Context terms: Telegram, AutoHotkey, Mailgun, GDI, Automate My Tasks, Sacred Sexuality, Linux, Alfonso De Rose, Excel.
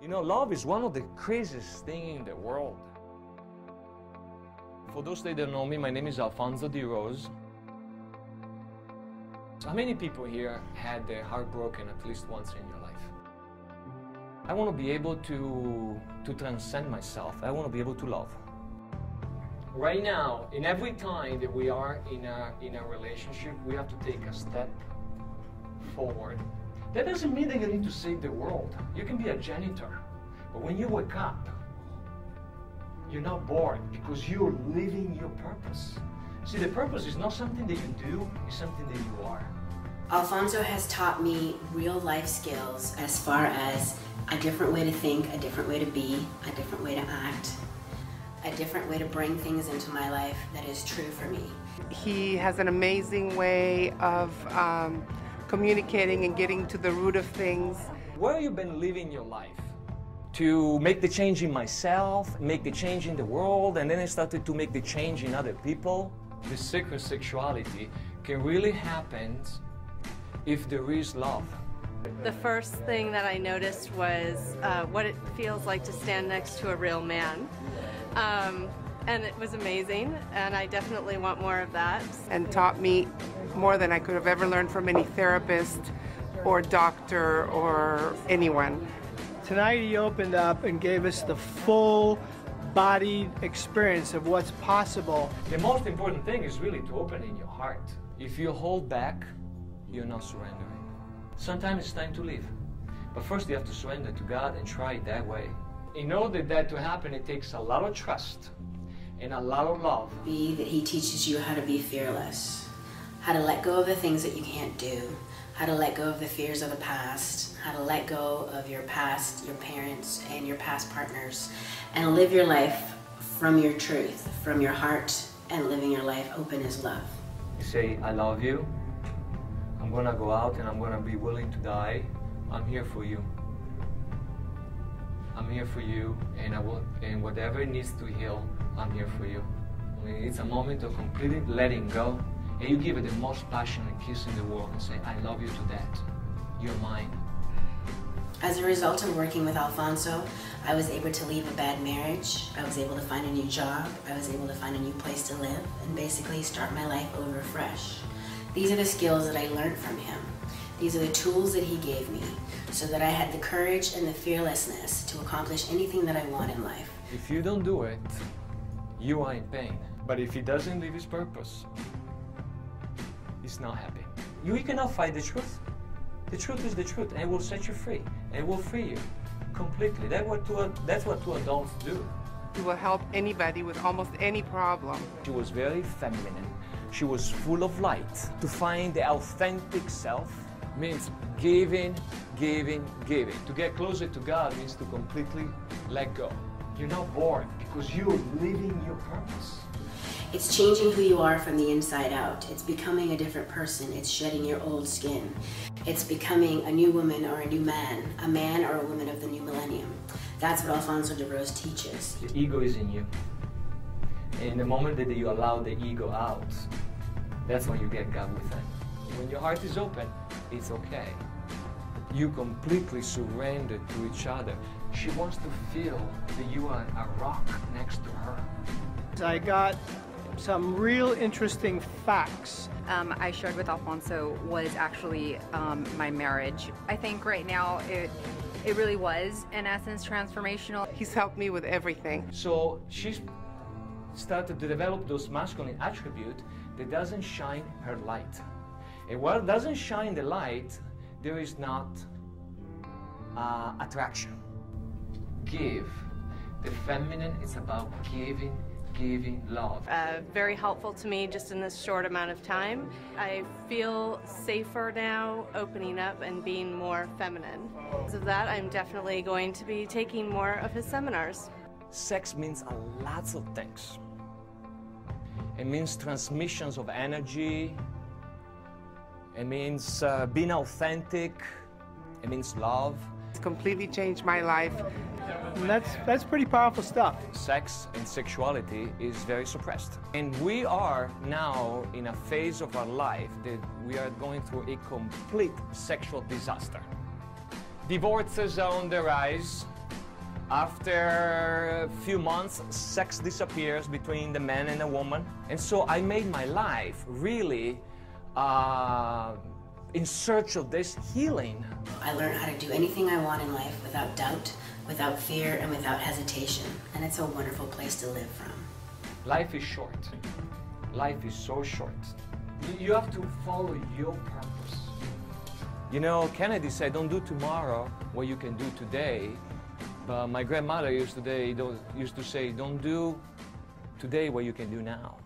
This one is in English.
You know, love is one of the craziest things in the world. For those that don't know me, my name is Alfonso De Rose. So how many people here had their heart broken at least once in your life? I want to be able to transcend myself. I want to be able to love. Right now, in every time that we are in a relationship, we have to take a step forward. That doesn't mean that you need to save the world. You can be a janitor. But when you wake up, you're not bored because you're living your purpose. See, the purpose is not something that you do, it's something that you are. Alfonso has taught me real life skills as far as a different way to think, a different way to be, a different way to act, a different way to bring things into my life that is true for me. He has an amazing way of communicating and getting to the root of things. Where have you been living your life? To make the change in myself, make the change in the world, and then I started to make the change in other people. The sacred sexuality can really happen if there is love. The first thing that I noticed was what it feels like to stand next to a real man. And it was amazing, and I definitely want more of that. And taught me more than I could have ever learned from any therapist or doctor or anyone. Tonight he opened up and gave us the full-bodied experience of what's possible. The most important thing is really to open in your heart. If you hold back, you're not surrendering. Sometimes it's time to leave. But first you have to surrender to God and try it that way. In order that to happen, it takes a lot of trust and a lot of love. He teaches you how to be fearless. How to let go of the things that you can't do, how to let go of the fears of the past, how to let go of your past, your parents, and your past partners, and live your life from your truth, from your heart, and living your life open as love. You say, I love you, I'm gonna go out and I'm gonna be willing to die, I'm here for you. I'm here for you, and whatever needs to heal, I'm here for you. I mean, it's a moment of completely letting go. And you give it the most passionate kiss in the world and say, I love you to that. You're mine. As a result of working with Alfonso, I was able to leave a bad marriage. I was able to find a new job. I was able to find a new place to live and basically start my life over fresh. These are the skills that I learned from him. These are the tools that he gave me so that I had the courage and the fearlessness to accomplish anything that I want in life. If you don't do it, you are in pain. But if he doesn't live his purpose, it's not happy. You cannot fight the truth. The truth is the truth, and it will set you free. It will free you completely. That's what two adults do. It will help anybody with almost any problem. She was very feminine. She was full of light. To find the authentic self means giving, giving, giving. To get closer to God means to completely let go. You're not bored because you're living your purpose. It's changing who you are from the inside out. It's becoming a different person. It's shedding your old skin. It's becoming a new woman or a new man, a man or a woman of the new millennium. That's what Alfonso De Rose teaches. The ego is in you. And the moment that you allow the ego out, that's when you get God within. When your heart is open, it's okay. You completely surrender to each other. She wants to feel that you are a rock next to her. I got some real interesting facts. I shared with Alfonso was actually my marriage. I think right now it really was, in essence, transformational. He's helped me with everything. So she's started to develop those masculine attributes that doesn't shine her light. And while it doesn't shine the light, there is not attraction. Give. The feminine is about giving. Giving love. Very helpful to me just in this short amount of time. I feel safer now opening up and being more feminine. Because of that, I'm definitely going to be taking more of his seminars. Sex means lots of things. It means transmissions of energy. It means being authentic. It means love. It's completely changed my life. And that's pretty powerful stuff. Sex and sexuality is very suppressed. And we are now in a phase of our life that we are going through a complete sexual disaster. Divorces are on the rise. After a few months, sex disappears between the man and the woman. And so I made my life really in search of this healing. I learned how to do anything I want in life without doubt, without fear, and without hesitation. And it's a wonderful place to live from. Life is short. Life is so short. You have to follow your purpose. You know, Kennedy said, don't do tomorrow what you can do today. But my grandmother used to say, don't do today what you can do now.